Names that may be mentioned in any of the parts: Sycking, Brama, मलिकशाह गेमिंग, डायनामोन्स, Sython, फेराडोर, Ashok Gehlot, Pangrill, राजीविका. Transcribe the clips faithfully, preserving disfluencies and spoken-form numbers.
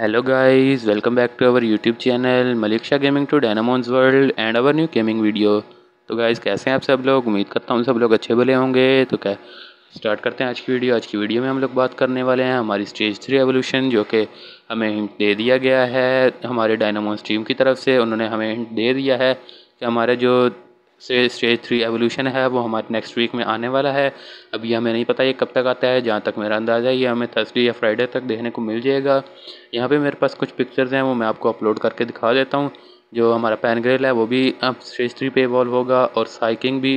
Hello guys, welcome back to our YouTube channel मलिकशाह गेमिंग to डायनामोन्स world and our new gaming video. तो guys कैसे हैं आप सब लोग, उम्मीद करता हूँ सब लोग अच्छे भले होंगे। तो क्या स्टार्ट करते हैं आज की वीडियो। आज की वीडियो में हम लोग बात करने वाले हैं हमारी स्टेज थ्री एवोल्यूशन जो कि हमें हिंट दे दिया गया है हमारे डायनामोन्स टीम की तरफ से। उन्होंने हमें हिंट दे दिया है कि हमारा जो से स्टेज थ्री एवोल्यूशन है वो हमारे नेक्स्ट वीक में आने वाला है। अभी हमें नहीं पता ये कब तक आता है, जहाँ तक मेरा अंदाज़ा है ये हमें थर्सडे या फ्राइडे तक देखने को मिल जाएगा। यहाँ पे मेरे पास कुछ पिक्चर्स हैं वो मैं आपको अपलोड करके दिखा देता हूँ। जो हमारा पैनग्रिल है वो भी अब स्टेज थ्री पे इवॉल्व होगा और साइकिंग भी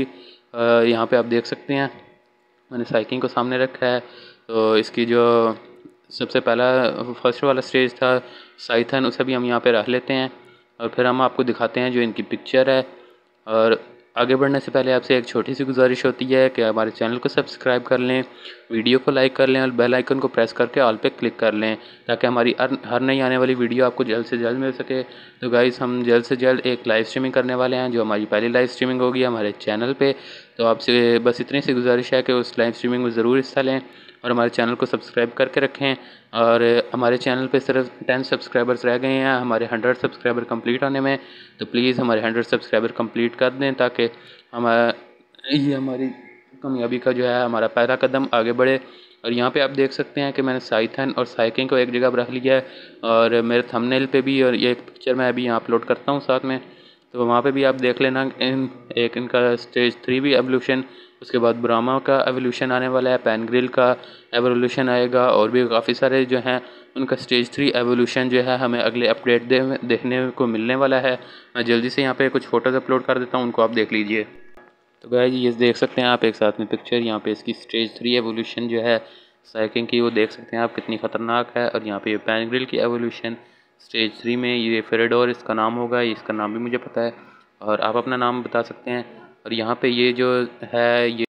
यहाँ पर आप देख सकते हैं। मैंने साइकिंग को सामने रखा है। तो इसकी जो सबसे पहला फर्स्ट वाला स्टेज था साइथन, उसे भी हम यहाँ पर रख लेते हैं और फिर हम आपको दिखाते हैं जो इनकी पिक्चर है। और आगे बढ़ने से पहले आपसे एक छोटी सी गुजारिश होती है कि हमारे चैनल को सब्सक्राइब कर लें, वीडियो को लाइक कर लें और बेल आइकन को प्रेस करके ऑल पे क्लिक कर लें ताकि हमारी हर नई आने वाली वीडियो आपको जल्द से जल्द मिल सके। तो गाइज़ हम जल्द से जल्द एक लाइव स्ट्रीमिंग करने वाले हैं जो हमारी पहली लाइव स्ट्रीमिंग होगी हमारे चैनल पर। तो आपसे बस इतनी सी गुजारिश है कि उस लाइव स्ट्रीमिंग में ज़रूर हिस्सा लें और हमारे चैनल को सब्सक्राइब करके रखें। और हमारे चैनल पे सिर्फ टेन सब्सक्राइबर्स रह गए हैं हमारे हंड्रेड सब्सक्राइबर कंप्लीट होने में। तो प्लीज़ हमारे हंड्रेड सब्सक्राइबर कंप्लीट कर दें ताकि हमारा ये हमारी कामयाबी का जो है हमारा पहला कदम आगे बढ़े। और यहाँ पे आप देख सकते हैं कि मैंने साइथन और साइकिंग को एक जगह पर रख लिया है और मेरे थंबनेल पे भी, और ये एक पिक्चर मैं अभी यहाँ अपलोड करता हूँ साथ में। तो वहाँ पे भी आप देख लेना इन एक इनका स्टेज थ्री भी एवोल्यूशन, उसके बाद ब्रामा का एवोल्यूशन आने वाला है, पैनग्रिल का एवोल्यूशन आएगा और भी काफ़ी सारे जो हैं उनका स्टेज थ्री एवोल्यूशन जो है हमें अगले अपडेट दे, देखने को मिलने वाला है। मैं जल्दी से यहाँ पे कुछ फ़ोटोज़ अपलोड कर देता हूँ, उनको आप देख लीजिए। तो गाइस ये देख सकते हैं आप एक साथ में पिक्चर, यहाँ पर इसकी स्टेज थ्री एवोल्यूशन जो है साइकिंग की वो देख सकते हैं आप कितनी ख़तरनाक है। और यहाँ पर पैनग्रिल की एवोल्यूशन स्टेज थ्री में, ये फेराडोर इसका नाम होगा, इसका नाम भी मुझे पता है और आप अपना नाम बता सकते हैं। और यहाँ पे ये जो है ये